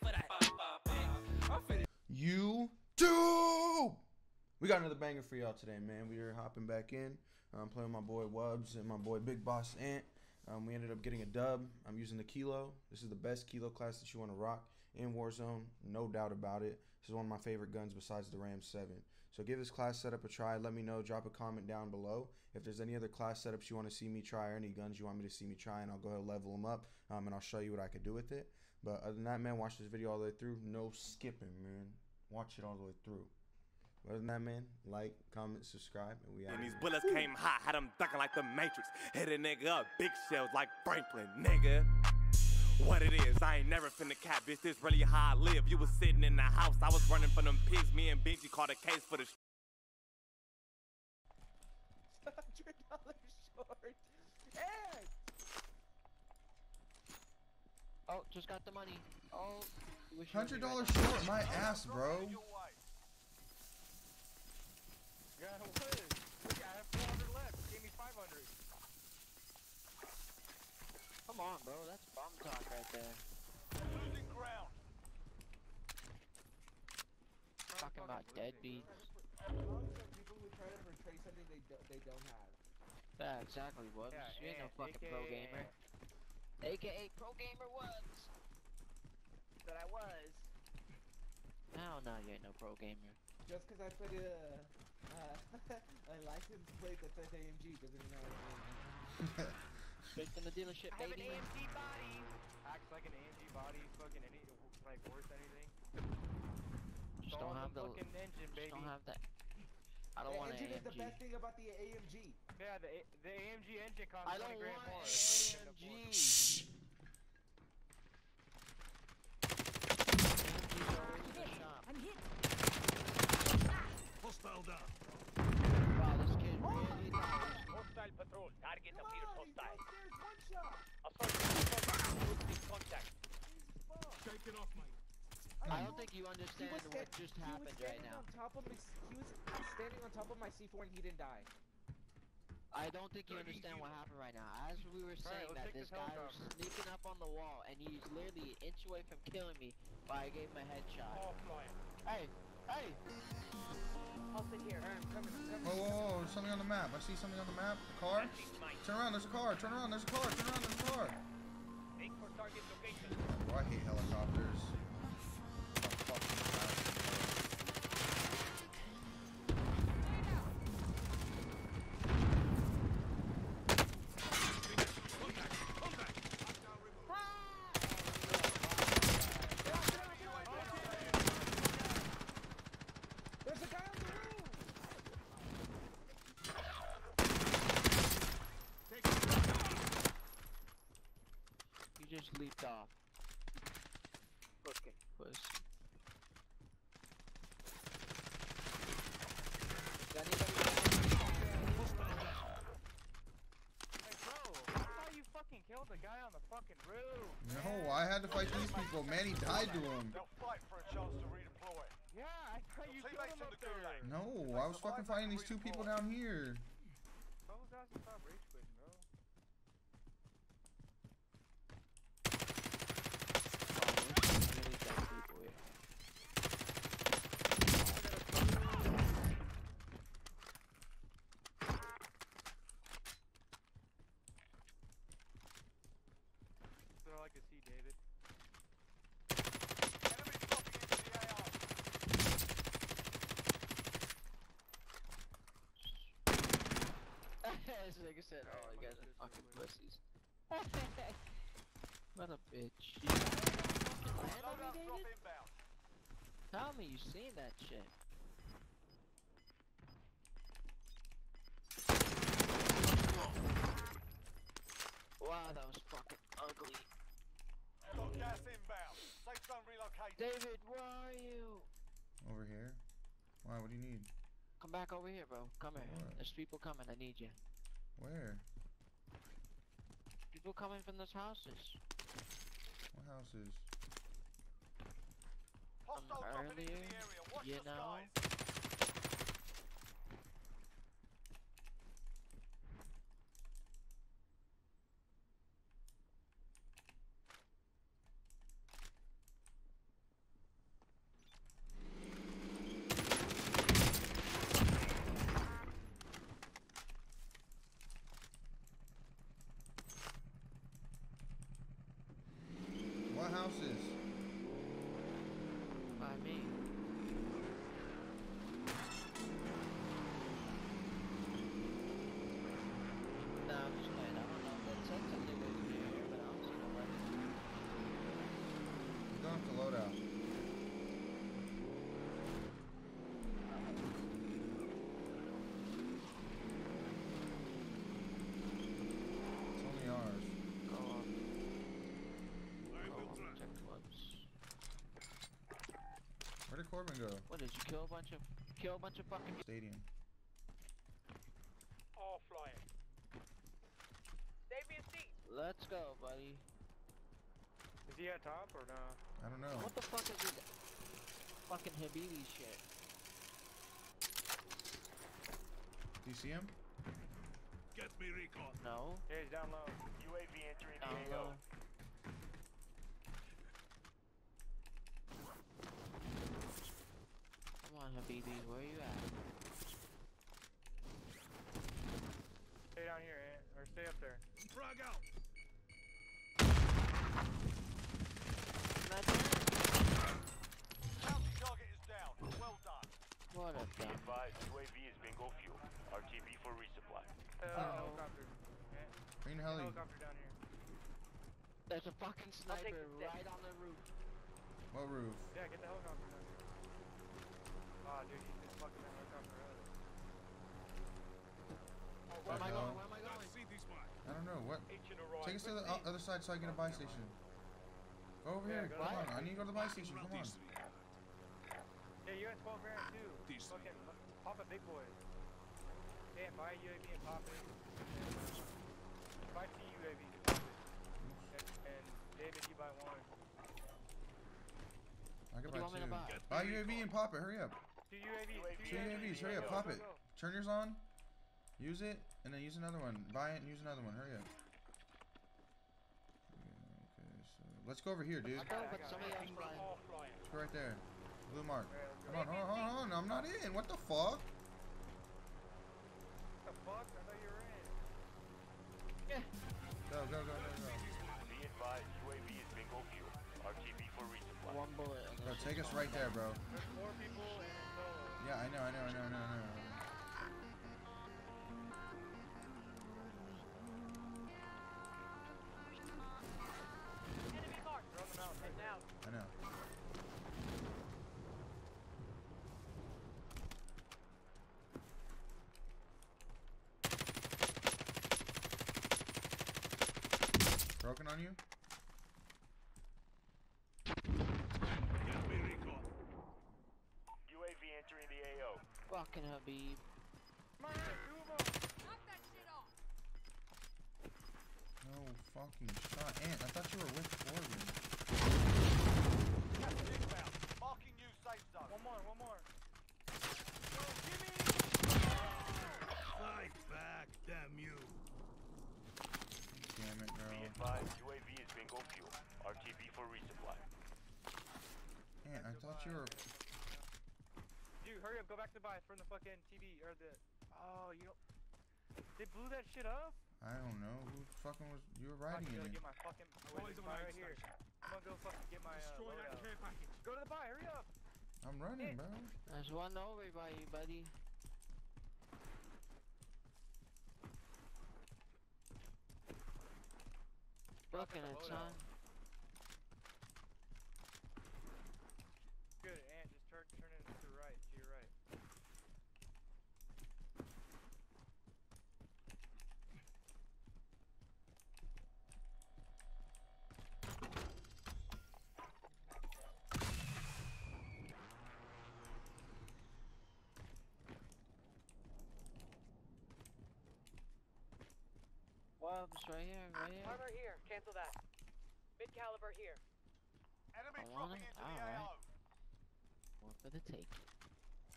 for that. YouTube! We got another banger for y'all today, man. We are hopping back in. I'm playing with my boy Wubbs and my boy Big Boss Ant. We ended up getting a dub. I'm using the Kilo. This is the best Kilo class that you want to rock in Warzone, no doubt about it. This is one of my favorite guns besides the Ram 7. So give this class setup a try. Let me know. Drop a comment down below if there's any other class setups you want to see me try or any guns you want me to see me try, and I'll go ahead and level them up, and I'll show you what I could do with it. But other than that, man, watch this video all the way through. No skipping, man. Watch it all the way through. Other than that, man, like, comment, subscribe, and we out. And these bullets came hot, had them ducking like the Matrix. Hit a nigga up, big shells like Franklin, nigga. What it is, I ain't never finna cap, bitch, this really how I live. You was sitting in the house, I was running from them pigs. Me and Biggie caught a case for the $100 short. Hey! Oh, just got the money. Oh, $100 short, my ass, bro. Got away. Look, I have 400 left. Gave me 500. Come on, bro. That's bomb talk right there. Losing ground. Talking about deadbeats. People who try to portray something they don't have. Yeah, exactly. What? Yeah, you ain't no fucking pro gamer. AKA pro gamer was. That I was. Hell no, you ain't no pro gamer. Just because I put a. I license plate that says AMG doesn't even know what it means. Straight from the dealership, I baby. I have an AMG body. Acts like an AMG body, fucking any, like worth anything. Just don't have the fucking engine, baby. Just don't have that. I don't want an AMG. The engine is the best thing about the AMG. Yeah, the AMG engine costs I don't want more. AMG. I'm hit. Hostile down. Wow, this kid really died. Hostile patrol. Target appears hostile. Assault contact. Shaking off, mate. I don't think you understand what just happened right now. He was standing on top of my C4 and he didn't die. I don't think you understand what happened right now. As we were saying that this guy was sneaking up on the wall and he's literally an inch away from killing me, but I gave him a headshot. Hey. Hey! I'll sit here. I'm coming, Whoa, there's something on the map. I see something on the map. A car? Turn around, there's a car. Turn around, there's a car. Turn around, there's a car. Make for target location. Oh, I hate helicopters. Just leaped off. Okay. Push. Hey bro, I thought you fucking killed the guy on the fucking roof. No, I had to fight these people. Manny died to him. They'll fight for a chance to redeploy. Yeah, I thought you killed him up there. No, I was fucking fighting these two people down here. Those guys are stop rage quitting, bro. That's all I can see, David. Enemy dropping into the AR. This nigga said, oh, you guys are fucking pussies. What a bitch. Tell me you seen that shit. Wow, that was fucking ugly. Got gas inbound. Safe zone relocated. David, where are you? Over here. Why? What do you need? Come back over here, bro. Come here. What? There's people coming. I need you. Where? People coming from those houses. What houses? Earlier, you know. house is. By me. No, I'm just playing. I don't know if that said something good here, but I don't see nobody. You don't have to load out. Where did Corbin go? What did you kill? A bunch of fucking Stadium. All flying. David, let's go, buddy. Is he at top or no? I don't know. What the fuck is this fucking Habibi shit? Do you see him? Get me recon. No. Yeah, he's down low. UAV entering the AO. Come on, Habibi, where are you at? Stay down here, Ant, or stay up there. Frag out! Bounty target is down. Well done. What a be advised, UAV is bingo fuel. RTB for resupply. Helicopter. Green heli. Helicopter down here. There's a fucking sniper right on the roof. What roof? Yeah, get the helicopter down here. Oh, dude, he's just fucking that helicopter out. Where am I going? I don't know. What? Take us to the other side so I get a buy station. Go over here. Come on. I need to go to the buy station. Come on. Yeah, you got 12 grand too. Fucking pop a big boy. Yeah, buy a UAV and pop it. Buy two UAVs. And David, you buy one. I can buy two. Buy UAV and pop it. Hurry up. Two UAVs, hurry up, pop it. Turn yours on, use it, and then use another one. Buy it and use another one, hurry up. Okay, so let's go over here, dude. Let's go right there. Blue mark. Come on, hold on, I'm not in. What the fuck? What the fuck? I thought you were in. Go. Be advised, UAV is bingo fuel. RTB for resupply. One bullet. Bro, take us right there, bro. There's more people in solo. Yeah, I know. Enemy marked. They're on the mountain right now. I know. Broken on you? Entering the AO. Fucking Habib. Knock that shit off. No fucking shot. Ant, I thought you were with Corbin. Captain inbound. Marking new safe zone. One more. Fight back, damn you. Damn it, girl. Be advised, UAV is bingo fuel. RTB for resupply. Ant, I thought you were... Dude, hurry up, go back to buy from the fucking TV or the. Oh, you don't. They blew that shit up? I don't know. Who fucking was. You were riding in it. Get my fucking. Right here. I'm gonna go fucking get my. Destroy that care package. Go to the buy, hurry up. I'm running, bro. There's one over by you, buddy. Fucking it, son. Good, Ant, just turn it to the right, to your right. Wow, it's right here. Armor here, cancel that. Mid caliber here. Enemy dropping into the AO. One for the take.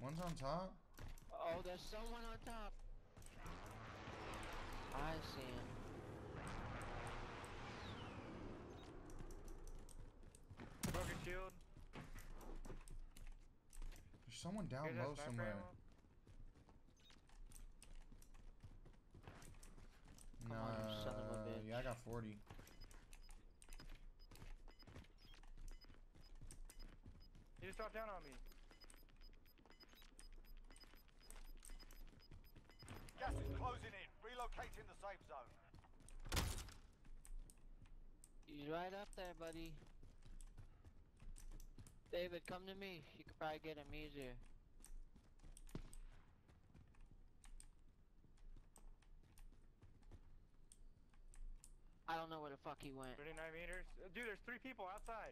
One's on top? Oh, there's someone on top. I see him. Broken shield. There's someone down low somewhere. Come on, you son of a bitch. Yeah, I got 40. He just dropped down on me. Gas is closing in. Relocating the safe zone. He's right up there, buddy. David, come to me. You could probably get him easier. I don't know where the fuck he went. 39 meters. Dude, there's 3 people outside.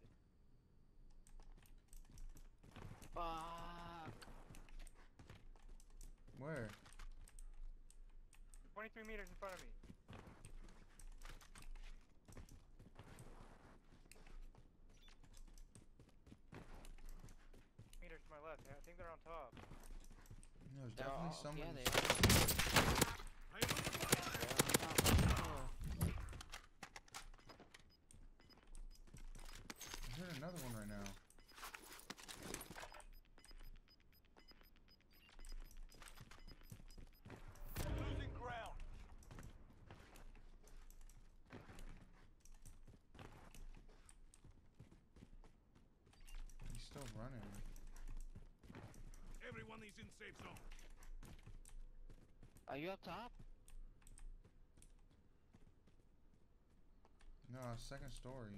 Fuck. Where? 23 meters in front of me. Meters to my left. I think they're on top. There's definitely someone. Yeah, I heard another one right now. Still running. Everyone is in safe zone. Are you up top? No, second story.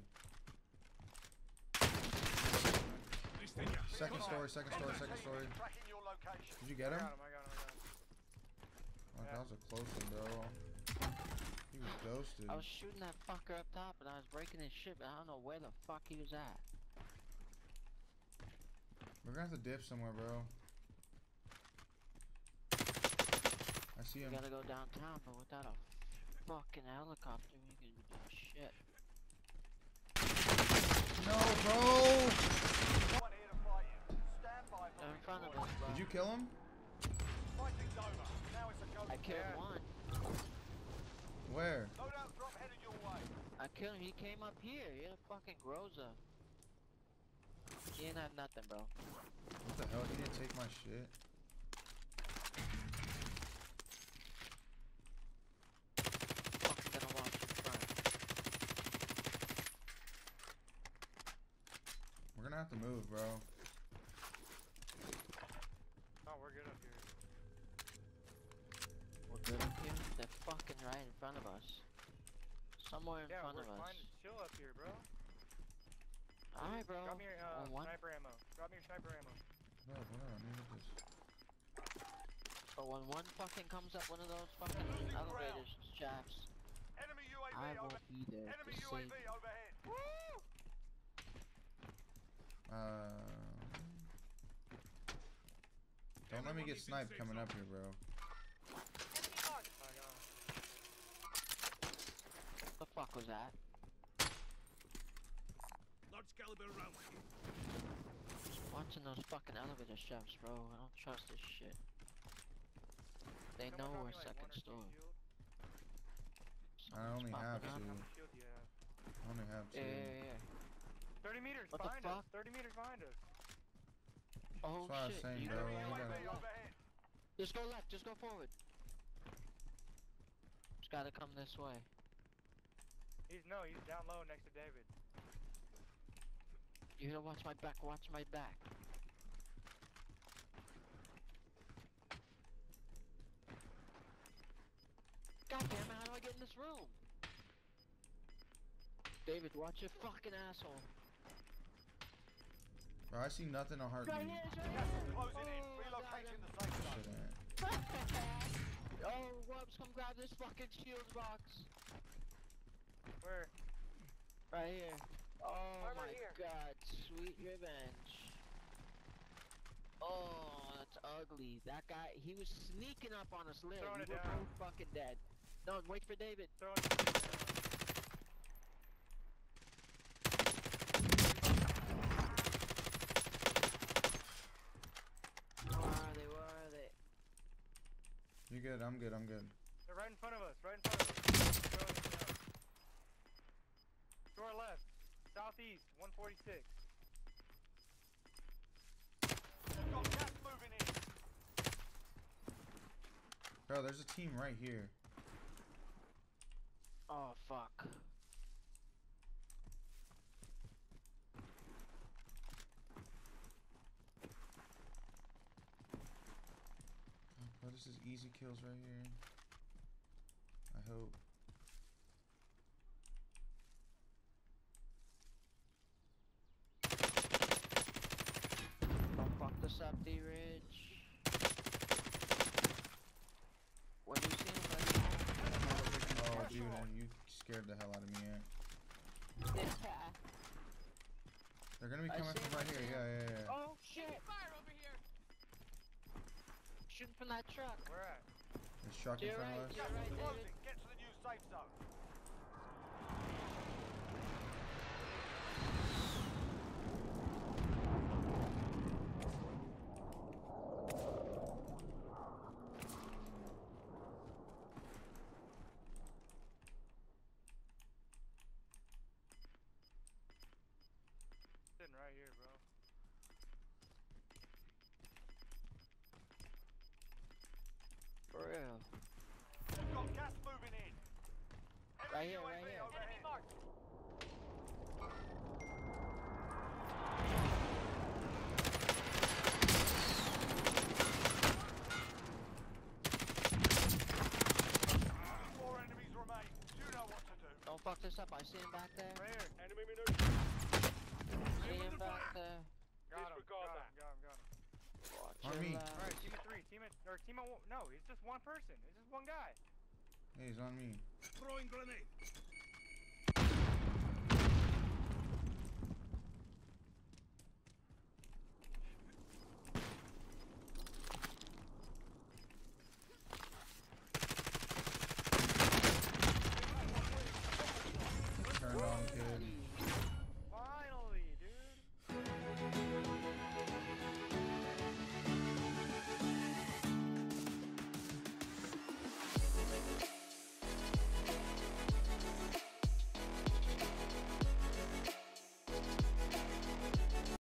Second story. Did you get him? I got him. Oh, yeah. That was a close one, bro. He was ghosted. I was shooting that fucker up top and I was breaking his shit, but I don't know where the fuck he was at. We're gonna have to dip somewhere, bro. I see him. We gotta go downtown, but without a fucking helicopter, we can do shit. No, bro! They're in front of us, bro. Did you kill him? Fighting's over. Now it's a go. I killed one. Where? I killed him. He came up here. He had a fucking groza. He didn't have nothing, bro. What the hell? He didn't take my shit. Fuck's gonna launch in front. We're gonna have to move, bro. Oh, we're good up here. We're good up here? They're fucking right in front of us. Somewhere in front of us. Yeah, we're fine to chill up here, bro. Alright, bro. Drop me your sniper ammo. Drop me your sniper ammo. No, I need this. But when one fucking comes up one of those fucking elevators chaps, enemy UAV I will be there. Enemy UAV overhead. Woo! Don't let me get sniped coming up here, bro. What the fuck was that? Large caliber round. Just watching those fucking elevator shafts, bro. I don't trust this shit. They know we're second story. I only have 2. I only have 2. Yeah. 30 meters behind us. 30 meters behind us. Oh shit. That's what I was saying, bro. Just go left. Just go forward. Just gotta come this way. He's down low next to David. You gotta watch my back, watch my back. God damn it, how do I get in this room? David, watch your fucking asshole. Bro, I see nothing on hard. Right here, closing in, relocating the safe zone. Oh, Wubbs, come grab this fucking shield box. Where? Right here. Oh my god, sweet revenge. Oh, that's ugly. That guy, he was sneaking up on us literally. We were both fucking dead. No, wait for David. Throw it down. Where are they? Where are they? You good, I'm good, I'm good. They're right in front of us, right in front of us. To our left. Southeast, 146. Got gas moving in. Bro, there's a team right here. Oh, fuck. easy kills right here. I hope. Don't fuck this up, D-Ridge. What are you seeing, buddy? Oh, dude, you scared the hell out of me, Ant. Yeah. They're gonna be coming from right here. Yeah. Oh shit! Fire over here! Shooting from that truck. Where at? This truck in front of us. You're right, David. Get to the new safe zone. Sitting right here, bro. For real. We've got gas moving in. Right here, right here. Enemy marked. Four enemies remain. You know what to do. Don't fuck this up. I see him back there. Right here. Enemy maneuver. See him back there. Got him. Got him. On me. Alright, team of three. Team of one. No, it's just one person. It's just one guy. Hey, he's on me. Throwing grenade.